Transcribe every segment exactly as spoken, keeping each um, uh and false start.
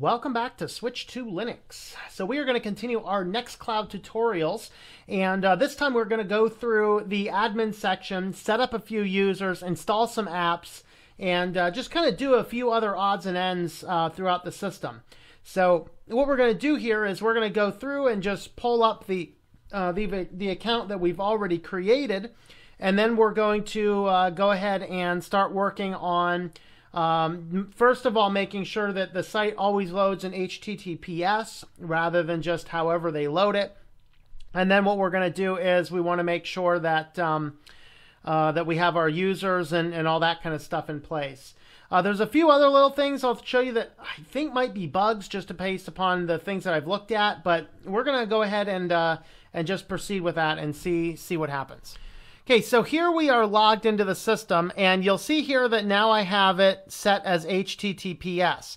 Welcome back to Switched to Linux. So we are going to continue our Nextcloud tutorials, and uh, this time we're going to go through the admin section, set up a few users, install some apps, and uh, just kind of do a few other odds and ends uh, throughout the system. So what we're going to do here is we're going to go through and just pull up the, uh, the, the account that we've already created, and then we're going to uh, go ahead and start working on Um, first of all, making sure that the site always loads in H T T P S rather than just however they load it. And then what we're going to do is we want to make sure that, um, uh, that we have our users and, and all that kind of stuff in place. Uh, there's a few other little things I'll show you that I think might be bugs just based upon the things that I've looked at, but we're going to go ahead and, uh, and just proceed with that and see, see what happens. Okay, so here we are logged into the system, and you'll see here that now I have it set as H T T P S.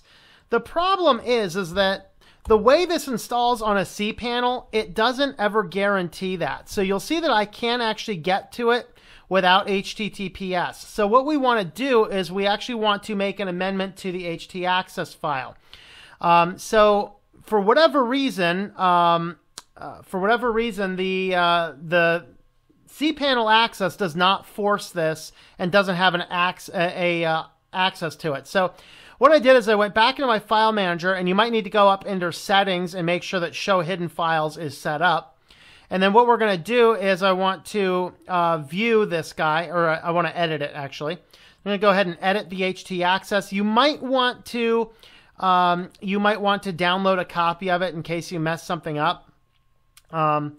The problem is, is that the way this installs on a cPanel, it doesn't ever guarantee that. So you'll see that I can't actually get to it without H T T P S. So what we want to do is we actually want to make an amendment to the htaccess file. Um, so for whatever reason, um, uh, for whatever reason, the uh, the cPanel access does not force this and doesn't have an ax a, a uh, access to it. So what I did is I went back into my file manager, and you might need to go up into settings and make sure that show hidden files is set up. And then what we're going to do is I want to uh, view this guy, or I want to edit it actually. I'm going to go ahead and edit the htaccess. You might want to um, you might want to download a copy of it in case you mess something up. Um,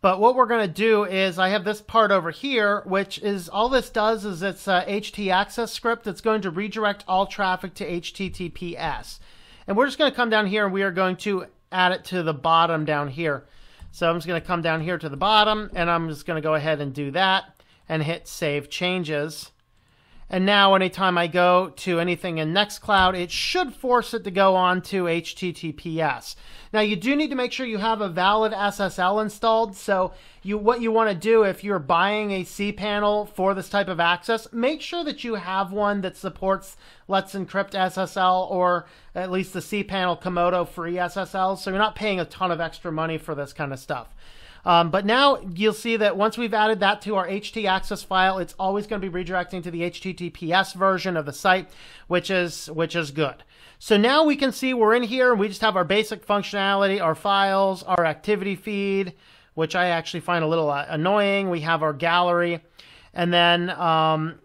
But what we're going to do is I have this part over here, which is all this does is it's a htaccess script that's going to redirect all traffic to H T T P S. And we're just going to come down here, and we are going to add it to the bottom down here. So I'm just going to come down here to the bottom, and I'm just going to go ahead and do that and hit Save Changes. And now anytime I go to anything in Nextcloud, it should force it to go on to H T T P S. Now you do need to make sure you have a valid S S L installed. So you, what you want to do if you're buying a cPanel for this type of access, make sure that you have one that supports Let's Encrypt S S L, or at least the cPanel Komodo free S S L. So you're not paying a ton of extra money for this kind of stuff. Um, but now you'll see that once we've added that to our htaccess file, it's always going to be redirecting to the H T T P S version of the site, which is, which is good. So now we can see we're in here, and we just have our basic functionality, our files, our activity feed, which I actually find a little uh, annoying. We have our gallery. And then um,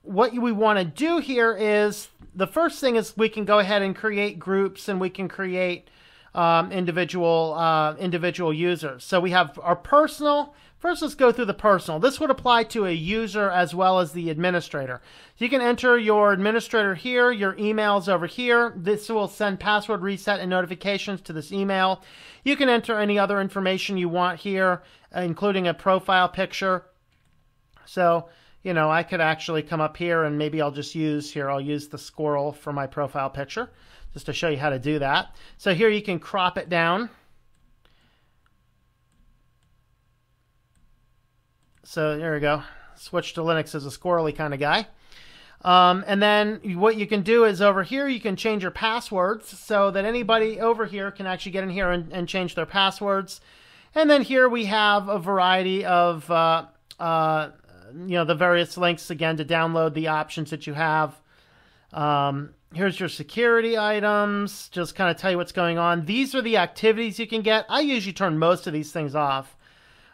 what we want to do here is the first thing is we can go ahead and create groups, and we can create Um, individual uh, individual users. So we have our personal. First, let's go through the personal. This would apply to a user as well as the administrator. So you can enter your administrator here, your emails over here. This will send password reset and notifications to this email. You can enter any other information you want here, including a profile picture. So, you know, I could actually come up here, and maybe I'll just use here, I'll use the squirrel for my profile picture, just to show you how to do that. So here you can crop it down. So there we go. Switch to Linux is a squirrely kind of guy. Um, and then what you can do is over here, you can change your passwords so that anybody over here can actually get in here and, and change their passwords. And then here we have a variety of, uh, uh, you know, the various links again to download the options that you have. Um, Here's your security items, just kind of tell you what's going on. These are the activities you can get. I usually turn most of these things off.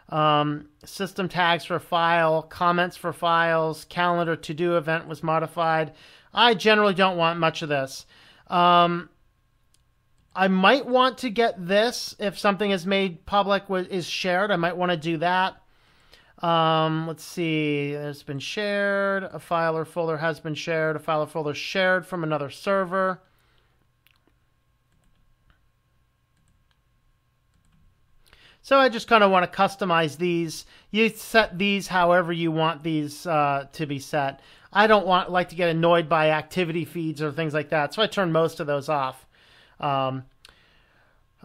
Um, system tags for file, comments for files, calendar to-do event was modified. I generally don't want much of this. Um, I might want to get this if something is made public, is shared. I might want to do that. Um, let's see, it's been shared, a file or folder has been shared, a file or folder shared from another server. So I just kind of want to customize these. You set these however you want these uh, to be set. I don't want like to get annoyed by activity feeds or things like that, so I turn most of those off. Um,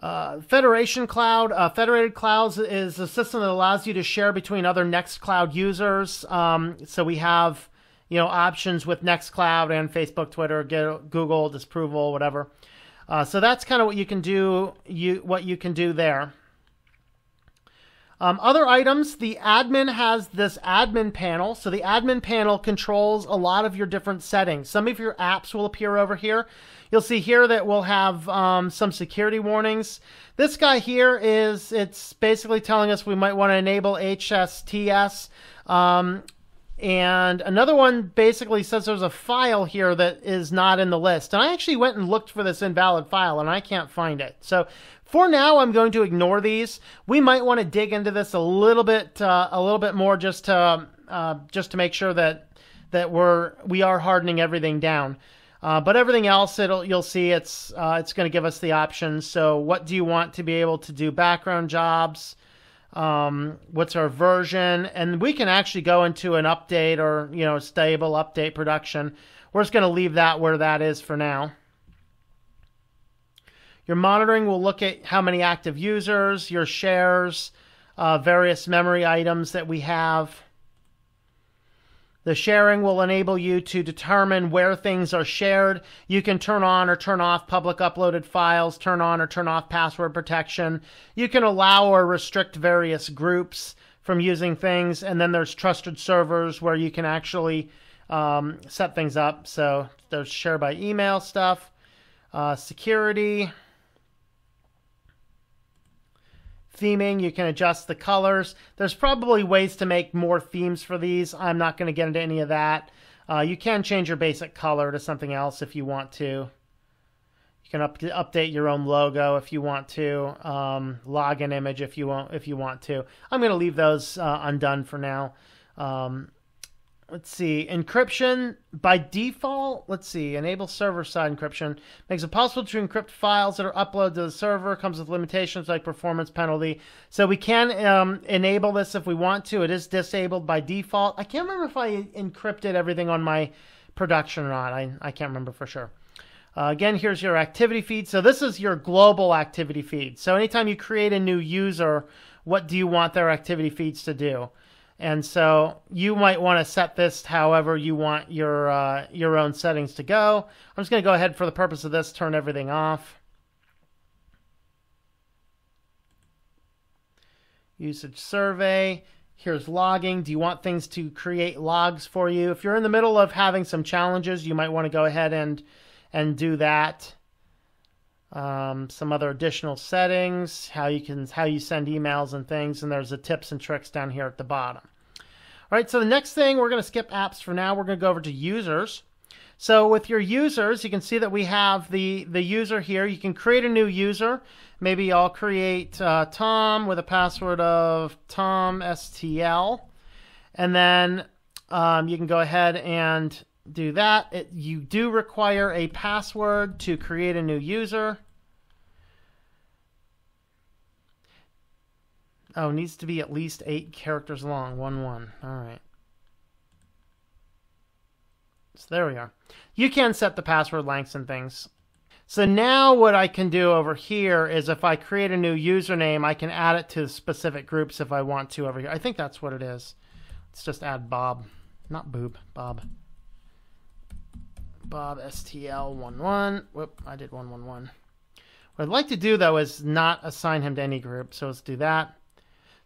Uh, Federation Cloud, uh, Federated Clouds is a system that allows you to share between other Nextcloud users. Um, so we have, you know, options with Nextcloud and Facebook, Twitter, Google, disapproval, whatever. Uh, so that's kind of what you can do. You what you can do there. Um, other items, the admin has this admin panel. So the admin panel controls a lot of your different settings. Some of your apps will appear over here. You'll see here that we'll have um, some security warnings. This guy here is, it's basically telling us we might want to enable H S T S. Um, and another one basically says there's a file here that is not in the list. And I actually went and looked for this invalid file and I can't find it. So for now, I'm going to ignore these. We might want to dig into this a little bit, uh, a little bit more, just to uh, just to make sure that that we're we are hardening everything down. Uh, but everything else, it'll you'll see it's uh, it's going to give us the options. So, what do you want to be able to do? Background jobs. Um, what's our version? And we can actually go into an update or you know stable update production. We're just going to leave that where that is for now. Your monitoring will look at how many active users, your shares, uh, various memory items that we have. The sharing will enable you to determine where things are shared. You can turn on or turn off public uploaded files, turn on or turn off password protection. You can allow or restrict various groups from using things. And then there's trusted servers where you can actually um, set things up. So there's share by email stuff, uh, security. Theming, you can adjust the colors. There's probably ways to make more themes for these. I'm not going to get into any of that. Uh, you can change your basic color to something else if you want to. You can up update your own logo if you want to. Um, login image if you want if you want to. I'm going to leave those uh, undone for now. Um, Let's see, encryption by default, let's see, enable server-side encryption. Makes it possible to encrypt files that are uploaded to the server, comes with limitations like performance penalty. So we can um, enable this if we want to. It is disabled by default. I can't remember if I encrypted everything on my production or not. I, I can't remember for sure. Uh, again, here's your activity feed. So this is your global activity feed. So anytime you create a new user, what do you want their activity feeds to do? And so you might want to set this however you want your uh, your own settings to go. I'm just going to go ahead for the purpose of this, turn everything off. Usage survey. Here's logging. Do you want things to create logs for you? If you're in the middle of having some challenges, you might want to go ahead and, and do that. Um, some other additional settings, how you can, how you send emails and things. And there's the tips and tricks down here at the bottom. All right. So the next thing, we're going to skip apps for now. We're going to go over to users. So with your users, you can see that we have the, the user here. You can create a new user. Maybe I'll create uh, Tom with a password of Tom S T L. And then um, you can go ahead and do that. It, you do require a password to create a new user. Oh, it needs to be at least eight characters long. One, one. All right. So there we are. You can set the password lengths and things. So now what I can do over here is if I create a new username, I can add it to specific groups if I want to over here. I think that's what it is. Let's just add Bob. Not boob, Bob. Bob S T L one one. Whoop, I did one one one. What I'd like to do, though, is not assign him to any group. So let's do that.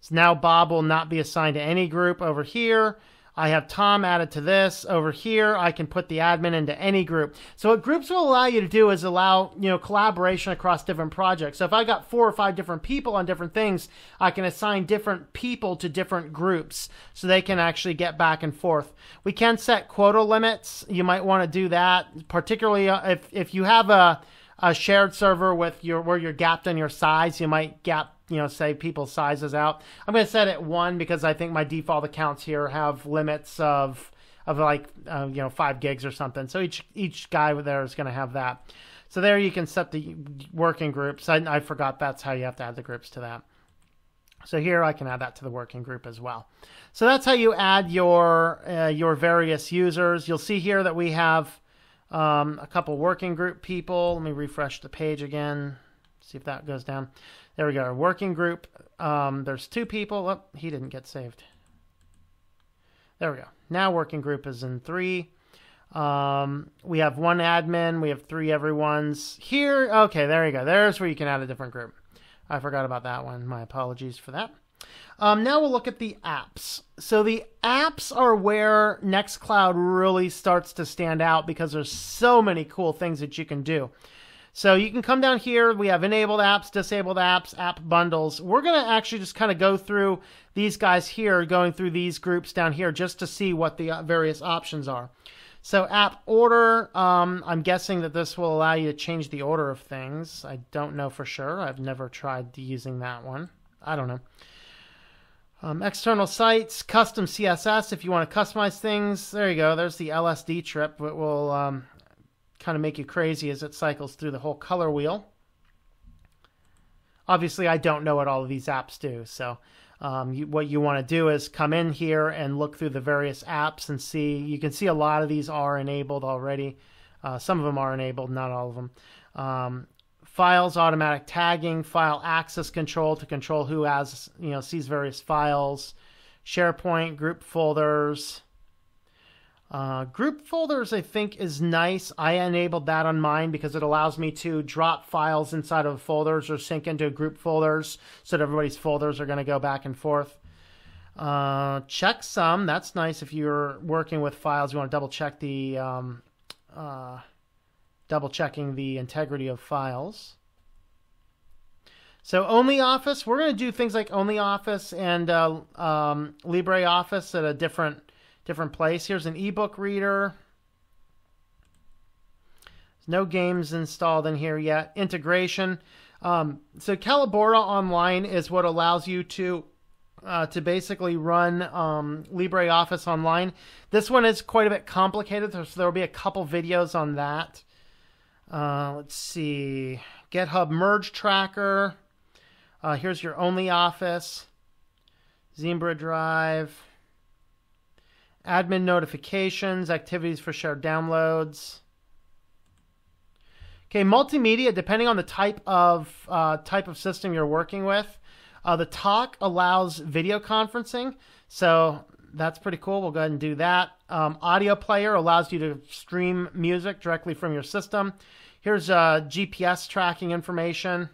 So now Bob will not be assigned to any group over here. I have Tom added to this. Over here, I can put the admin into any group. So what groups will allow you to do is allow, you know, collaboration across different projects. So if I got four or five different people on different things, I can assign different people to different groups so they can actually get back and forth. We can set quota limits. You might want to do that, particularly if, if you have a, a shared server with your, where you're gapped in your size, you might gap, you know, say people's sizes out. I'm going to set it one because I think my default accounts here have limits of, of like, uh, you know, five gigs or something. So each, each guy there is going to have that. So there you can set the working groups. I, I forgot that's how you have to add the groups to that. So here I can add that to the working group as well. So that's how you add your, uh, your various users. You'll see here that we have um, a couple working group people. Let me refresh the page again. See if that goes down. There we go. Our working group. Um, there's two people. Oh, he didn't get saved. There we go. Now working group is in three. Um, we have one admin. We have three everyone's here. Okay, there you go. There's where you can add a different group. I forgot about that one. My apologies for that. Um, now we'll look at the apps. So the apps are where Nextcloud really starts to stand out because there's so many cool things that you can do. So you can come down here. We have enabled apps, disabled apps, app bundles. We're going to actually just kind of go through these guys here, going through these groups down here just to see what the various options are. So app order, um, I'm guessing that this will allow you to change the order of things. I don't know for sure. I've never tried using that one. I don't know. Um, external sites, custom C S S if you want to customize things. There you go. There's the L S D trip. It will um, kind of make you crazy as it cycles through the whole color wheel. Obviously, I don't know what all of these apps do. So um, you, what you want to do is come in here and look through the various apps and see. You can see a lot of these are enabled already. Uh, some of them are enabled, not all of them. Um, Files, automatic tagging, file access control to control who has, you know, sees various files, SharePoint, group folders. Uh, group folders, I think, is nice. I enabled that on mine because it allows me to drop files inside of folders or sync into group folders so that everybody's folders are going to go back and forth. Uh, checksum, that's nice if you're working with files. You want to double check the... Um, uh, double checking the integrity of files. So OnlyOffice, we're going to do things like OnlyOffice and uh, um, LibreOffice at a different different place. Here's an ebook reader. There's no games installed in here yet. Integration. Um, so Collabora Online is what allows you to Uh, to basically run um, LibreOffice Online. This one is quite a bit complicated, so there will be a couple videos on that. Uh, let's see. GitHub Merge Tracker. Uh, here's your OnlyOffice. Zimbra Drive. Admin Notifications. Activities for shared downloads. Okay, multimedia, depending on the type of, uh, type of system you're working with. Uh, the talk allows video conferencing, so that's pretty cool. We'll go ahead and do that. Um, audio player allows you to stream music directly from your system. Here's uh, G P S tracking information.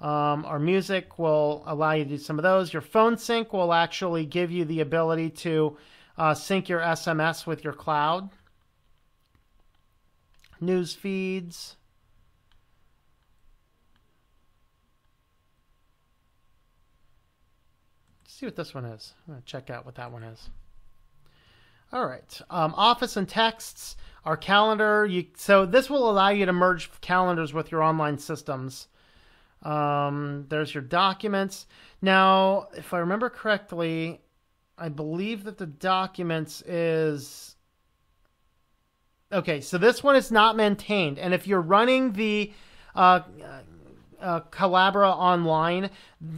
Um, our music will allow you to do some of those. Your phone sync will actually give you the ability to uh, sync your S M S with your cloud. News feeds. See what this one is. I'm going to check out what that one is. All right. Um, Office and texts, our calendar. You, so this will allow you to merge calendars with your online systems. Um, there's your documents. Now, if I remember correctly, I believe that the documents is... Okay, so this one is not maintained. And if you're running the... Uh, Uh, Collabora Online,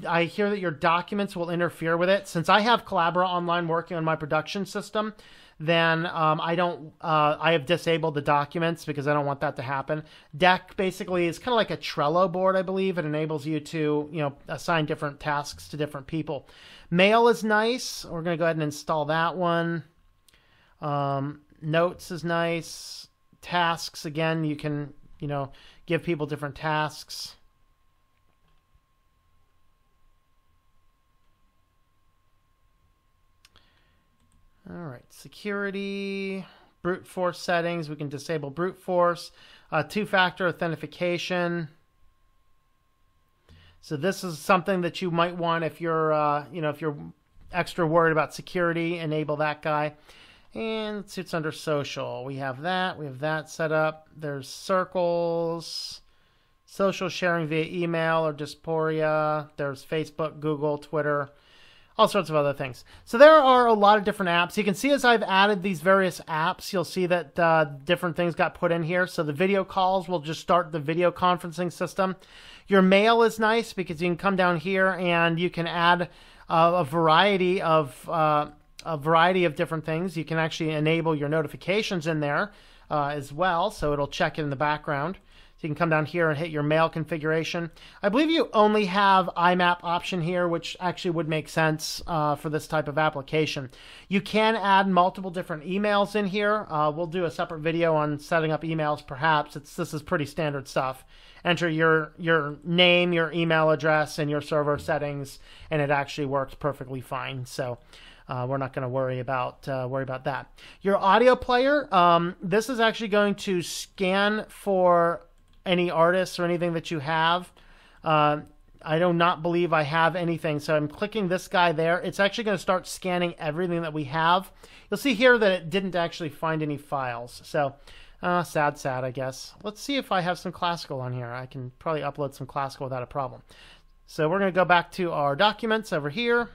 I hear that your documents will interfere with it. Since I have Collabora Online working on my production system, then um, I don't. Uh, I have disabled the documents because I don't want that to happen. Deck basically is kind of like a Trello board, I believe. It enables you to, you know, assign different tasks to different people. Mail is nice. We're going to go ahead and install that one. Um, notes is nice. Tasks, again, you can, you know, give people different tasks. All right, security, brute force settings. We can disable brute force, uh, two-factor authentication. So this is something that you might want if you're, uh, you know, if you're extra worried about security. Enable that guy. And it's, it's under social. We have that. We have that set up. There's circles, social sharing via email or Diaspora. There's Facebook, Google, Twitter. All sorts of other things. So there are a lot of different apps. You can see as I've added these various apps, you'll see that uh, different things got put in here. So the video calls will just start the video conferencing system. Your mail is nice because you can come down here and you can add uh, a variety of uh, a variety of different things. You can actually enable your notifications in there uh, as well, so it'll check in the background. So you can come down here and hit your mail configuration. I believe you only have I MAP option here, which actually would make sense uh, for this type of application. You can add multiple different emails in here. Uh, we'll do a separate video on setting up emails, perhaps. It's, this is pretty standard stuff. Enter your, your name, your email address, and your server settings, and it actually works perfectly fine. So Uh, we're not going to worry about uh, worry about that. Your audio player, um, this is actually going to scan for any artists or anything that you have. Uh, I do not believe I have anything, so I'm clicking this guy there. It's actually going to start scanning everything that we have. You'll see here that it didn't actually find any files, so uh, sad, sad, I guess. Let's see if I have some classical on here. I can probably upload some classical without a problem. So we're going to go back to our documents over here.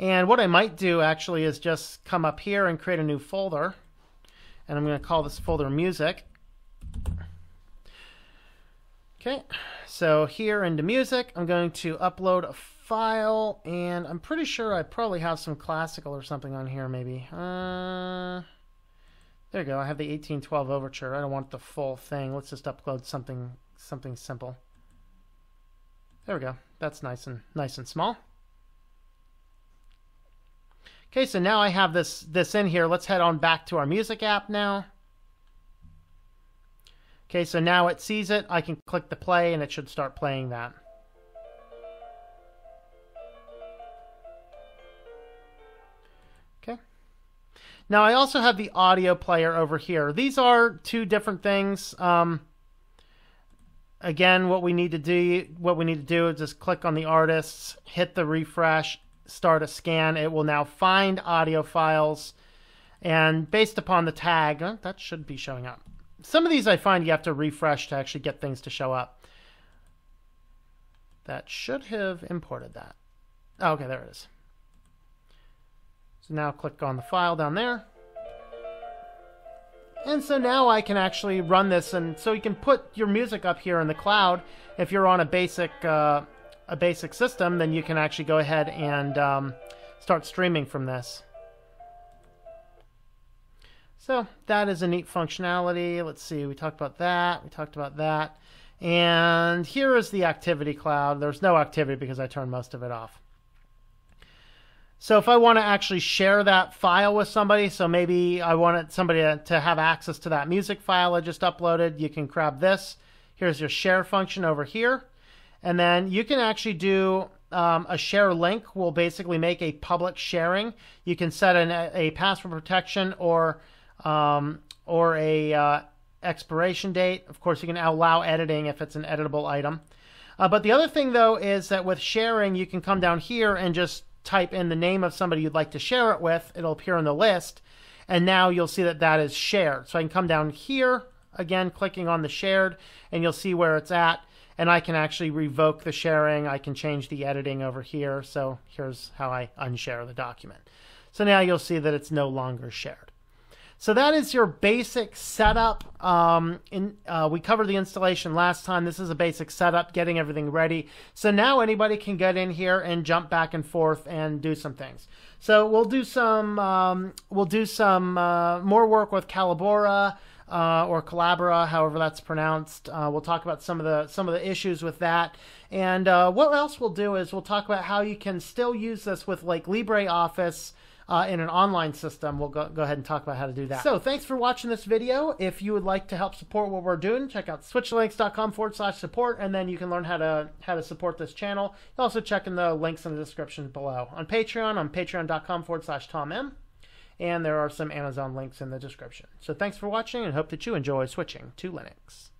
And what I might do actually is just come up here and create a new folder. And I'm going to call this folder music. Okay, so here into music, I'm going to upload a file. And I'm pretty sure I probably have some classical or something on here maybe. Uh, there you go. I have the eighteen twelve Overture. I don't want the full thing. Let's just upload something, something simple. There we go. That's nice and, nice and small. Okay, so now I have this, this in here. Let's head on back to our music app now. Okay, so now it sees it. I can click the play, and it should start playing that. Okay. Now I also have the audio player over here. These are two different things. Um, again, what we need to do, what we need to do is just click on the artists, hit the refresh, start a scan. It will now find audio files, and based upon the tag, oh, that should be showing up. Some of these I find you have to refresh to actually get things to show up. That should have imported that. Oh, okay, there it is. So now click on the file down there. And so now I can actually run this, and so you can put your music up here in the cloud. If you're on a basic uh, a basic system, then you can actually go ahead and um, start streaming from this. So that is a neat functionality. Let's see, we talked about that, we talked about that, and here is the activity cloud. There's no activity because I turned most of it off. So if I want to actually share that file with somebody, so maybe I wanted somebody to, to have access to that music file I just uploaded, you can grab this. Here's your share function over here. And then you can actually do um, a share link will basically make a public sharing. You can set an, a password protection or um, or a uh, expiration date. Of course, you can allow editing if it's an editable item. Uh, but the other thing, though, is that with sharing, you can come down here and just type in the name of somebody you'd like to share it with. It'll appear in the list. And now you'll see that that is shared. So I can come down here, again, clicking on the shared, and you'll see where it's at. And I can actually revoke the sharing. I can change the editing over here. So here's how I unshare the document. So now you'll see that it's no longer shared. So that is your basic setup. Um, in, uh, we covered the installation last time. This is a basic setup, getting everything ready. So now anybody can get in here and jump back and forth and do some things. So we'll do some um, we'll do some uh, more work with Collabora. Uh, or Collabora, however that's pronounced. Uh, we'll talk about some of the some of the issues with that, and uh, what else we'll do is we'll talk about how you can still use this with like LibreOffice uh, in an online system. We'll go, go ahead and talk about how to do that. So thanks for watching this video. If you would like to help support what we're doing, check out Switched to Linux dot com forward slash support, and then you can learn how to how to support this channel. You also check in the links in the description below. On Patreon, on Patreon dot com forward slash Tom M. And there are some Amazon links in the description. So thanks for watching, and hope that you enjoy switching to Linux.